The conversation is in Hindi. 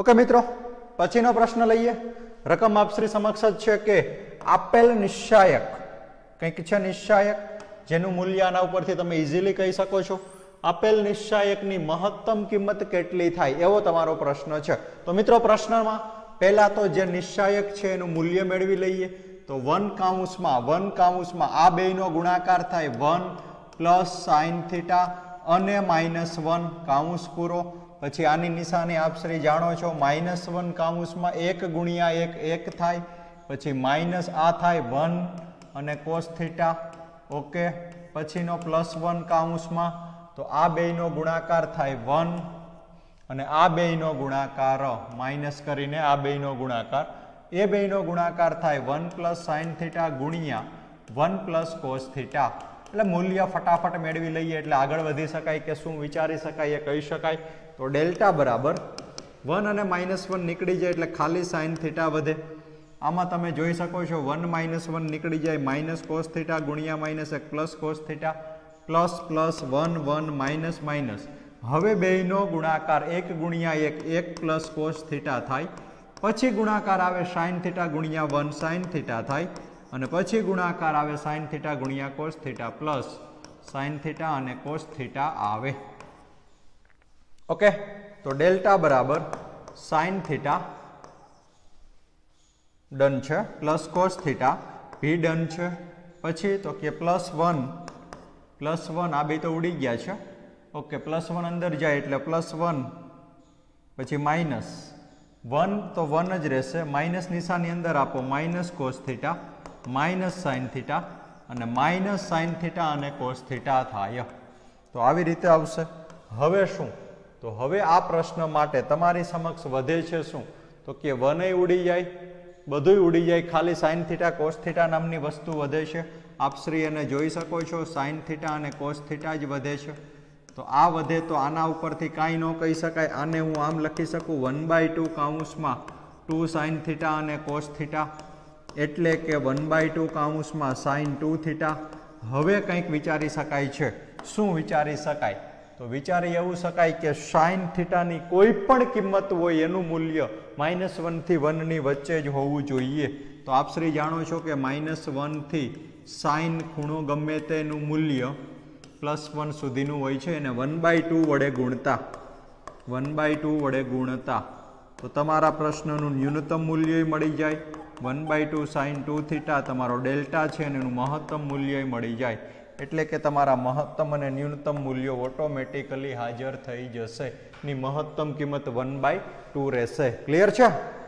ओके मित्रों, पछीनो प्रश्न लईए। रकम आपश्री समक्ष छे के आपेल निश्चायक कंईक छे निश्चायक जेनुं मूल्य आना उपरथी तमे इजीली कही सको छो। आपेल निश्चायकनी महत्तम किंमत केटली थाय एवो तमारो प्रश्न छे। तो मित्रों प्रश्नमां पहेला तो जे निश्चायक छे एनुं मूल्य मेळवी लईए। तो 1 काउंसमां आ बेयनो गुणाकार थाय 1 प्लस साइन थीटा अने माइनस 1 काउंस पूरो। पछी आनी निशानी आपश्री जाणो छो माइनस 1 काउंसमां 1 गुणिया 1 1 थाय। पछी माइनस आ थाय 1 अने कोस थीटा। ओके पछीनो प्लस 1 काउंसमां तो आ बेयनो गुणाकार थाय 1 अने आ बेयनो गुणाकार माइनस करीने आ बेयनो गुणाकार ए बेयनो गुणाकार थाय 1 प्लस साइन थीटा गुणिया 1 प्लस कोस थीटा। એટલે મૂલ્ય फटाफट મેળવી લઈએ એટલે આગળ વધી શકાય કે શું વિચારી શકાય એ કહી શકાય। તો ડેલ્ટા બરાબર 1 અને -1 નીકળી જાય એટલે ખાલી sin θ વધે। આમાં તમે જોઈ શકો છો 1 -1 નીકળી જાય માઈનસ cos θ ગુણ્યા -1 plus cos θ plus plus 1 1 minus minus હવે બેયનો ગુણાકાર 1 ગુણ્યા 1 1 પ્લસ cos θ થાય। પછી ગુણાકાર આવે sin θ ગુણ્યા 1 sin θ થાય અને પછી ગુણાકાર આવે sin θ ગુણ્યા cos θ પ્લસ sin θ અને cos θ આવે। ઓકે તો ડેલ્ટા બરાબર sin θ ડન છે પ્લસ cos θ ભી ડન છે। પછી તો કે પ્લસ 1 આ બે તો ઉડી ગયા છે। ઓકે પ્લસ 1 અંદર જાય એટલે પ્લસ 1 પછી માઇનસ 1 તો 1 જ રહેશે માઇનસ નિશાની અંદર આપો minus cos θ minus sine theta अने माइनस साइन थीटा अने कोस थीटा थाय। तो आवी रीते आवशे। हवे शुं तो हवे आ प्रश्न माटे तमारी समक्ष वधे छे शुं तो के वने उड़ी जाय बधुय उड़ी जाय खाली साइन थीटा कोस थीटा नामनी वस्तु वधे छे। आपश्री एने जोई सको छो साइन थीटा अने कोस थीटा ज वधे छे। तो आ वधे तो आना उपरथी कांई न कही शकाय। आने हूँ आम लखी सकूँ 1/2 काउंसमां 2 साइन थीटा अने कोस थीटा एटले के 1/2 काउंसमां साइन 2 थीटा। हवे कंईक विचारी शकाय छे। शुं विचारी शकाय तो विचारी एवुं शकाय के साइन थीटानी कोई पण किंमत होय एनुं मूल्य -1 थी 1 नी वच्चे ज होवुं जोईए। तो आप श्री जाणो छो के -1 थी साइन खूणो गमे तेनुं मूल्य +1 सुधीनुं होय छे अने 1/2 वडे गुणता 1/2 वडे गुणता तो तमारा प्रश्ननुं न्यूनतम मूल्य मळी जाय 1/2 साइन 2 थीटा तमारो डेल्टा है ने महत्तम मूल्य मळी जाए एटले के तमारा महत्तम अने न्यूनतम मूल्यों ऑटोमेटिकली हाजर थई जशे। नी महत्तम किंमत 1/2 रहेशे। क्लियर छे।